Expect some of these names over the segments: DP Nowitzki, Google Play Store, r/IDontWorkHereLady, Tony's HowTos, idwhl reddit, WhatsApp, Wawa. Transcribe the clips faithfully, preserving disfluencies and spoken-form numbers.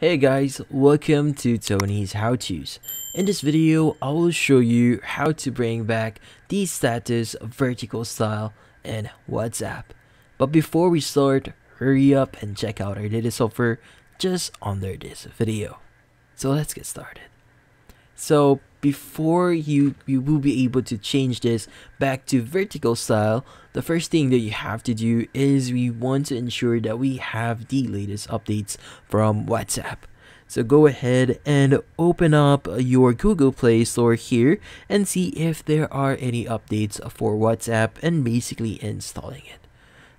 Hey guys, welcome to Tony's How-Tos. In this video, I will show you how to bring back the status vertical style in WhatsApp. But before we start, hurry up and check out our latest offer just under this video. So let's get started. So before you, you will be able to change this back to vertical style, the first thing that you have to do is we want to ensure that we have the latest updates from WhatsApp. So go ahead and open up your Google Play Store here and see if there are any updates for WhatsApp and basically installing it.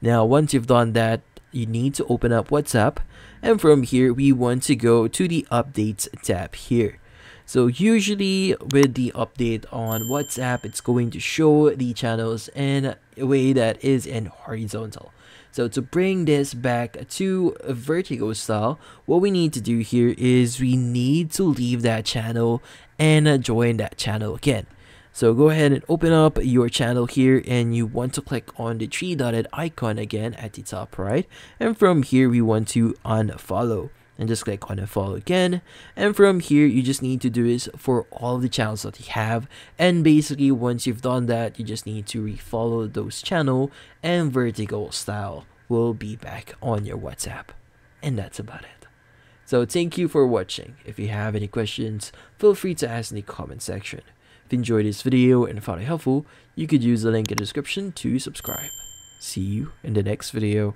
Now, once you've done that, you need to open up WhatsApp, and from here, we want to go to the Updates tab here. So usually with the update on WhatsApp, it's going to show the channels in a way that is in horizontal. So to bring this back to a vertical style, what we need to do here is we need to leave that channel and join that channel again. So go ahead and open up your channel here, and you want to click on the three dotted icon again at the top right. And from here, we want to unfollow. And just click on unfollow again, and from here you just need to do is for all the channels that you have, and basically once you've done that, you just need to refollow those channel, and vertical style will be back on your WhatsApp. And that's about it. So thank you for watching. If you have any questions, feel free to ask in the comment section. If you enjoyed this video and found it helpful, you could use the link in the description to subscribe. See you in the next video.